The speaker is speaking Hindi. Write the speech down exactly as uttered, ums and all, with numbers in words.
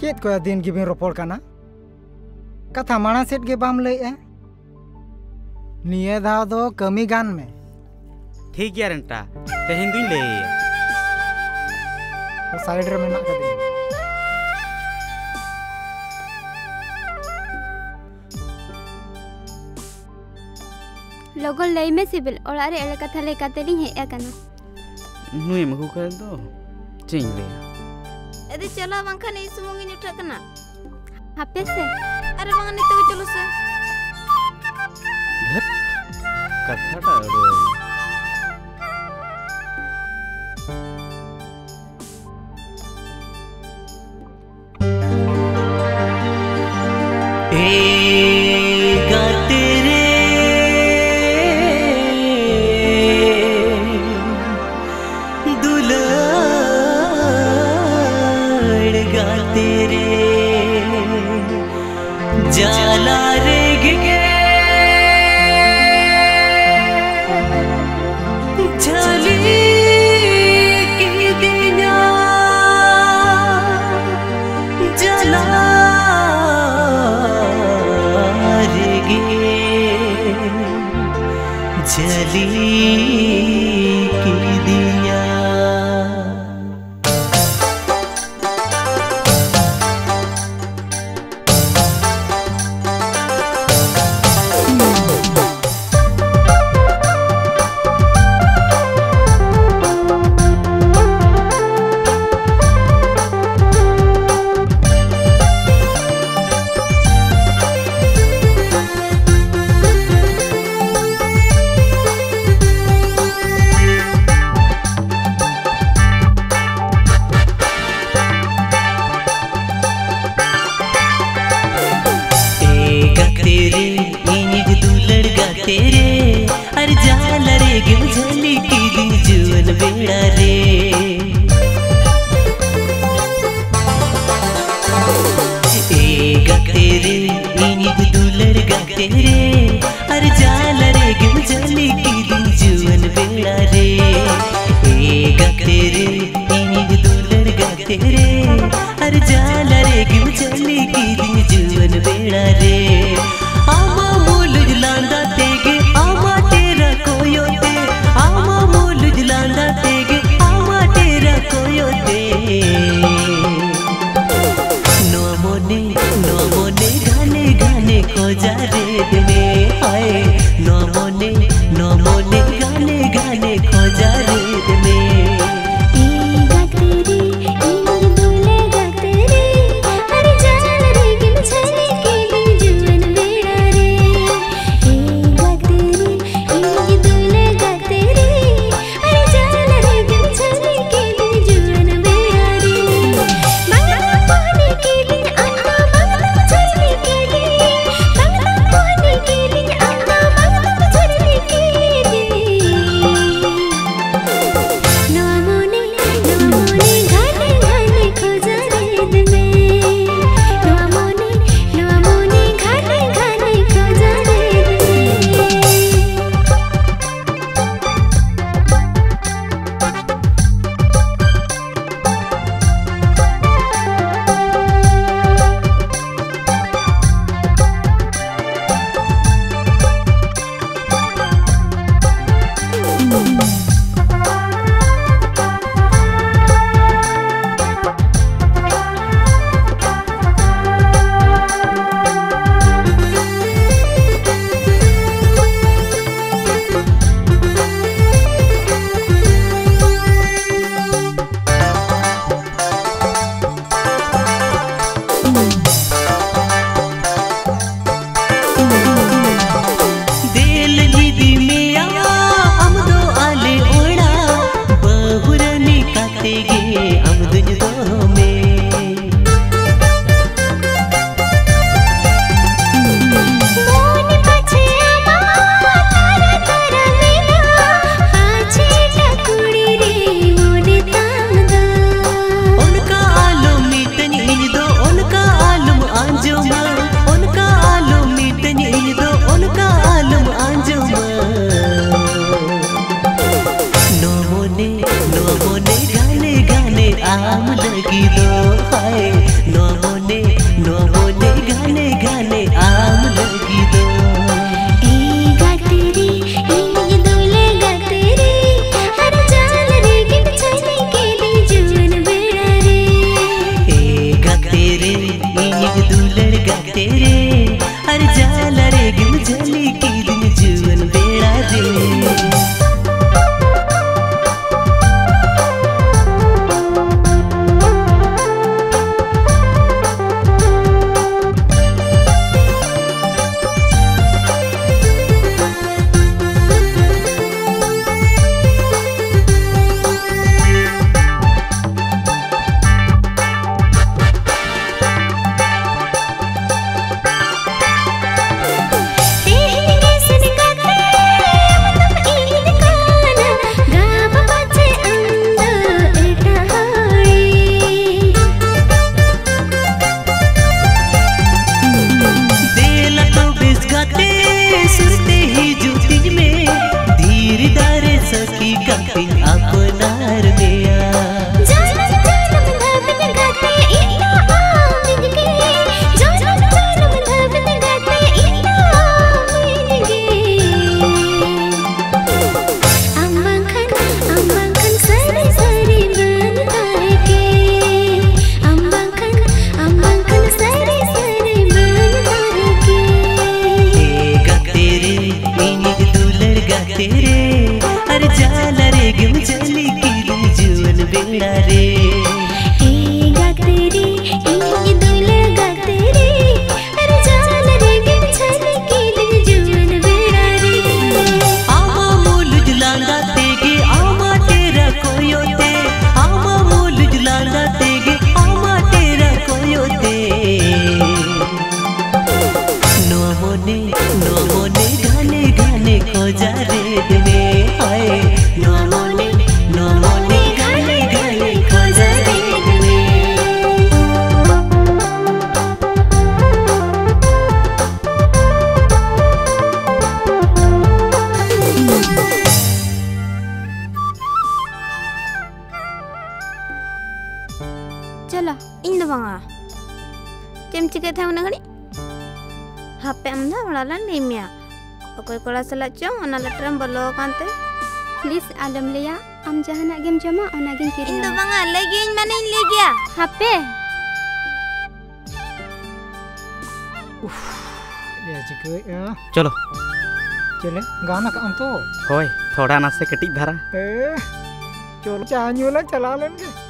चेत को दिन गिबिन रोपड़ करना कथा माना सेट के बाम ले ए निये धा दो कमी गान में ठीक गया रंटा तेहिं दिन ले तो साइड रे में ना कर दे लोगों ले में सिबिल और आरे एल कथा ले काते ली है एकना नुए मगु कर दो चेंज ले अरे चलो वंखा नहीं सुमोंगे निठकना हापे से अरे वंखा नहीं तो चलो से धत कथा टा अड़ो आम लगिलो हाय नमोने नमोने गाने गाने आम लगिलो प्लीज आलम लिया आम जहाना गेम जमा ओना गेम किरी इन दो बांगा लगे इन माने इन ले गया हापे उफ या चिकवे या चलो चले गाना काम तो होय थोड़ा ना से कटी धारा ए चलो चाहन्यूला चला लेंगे।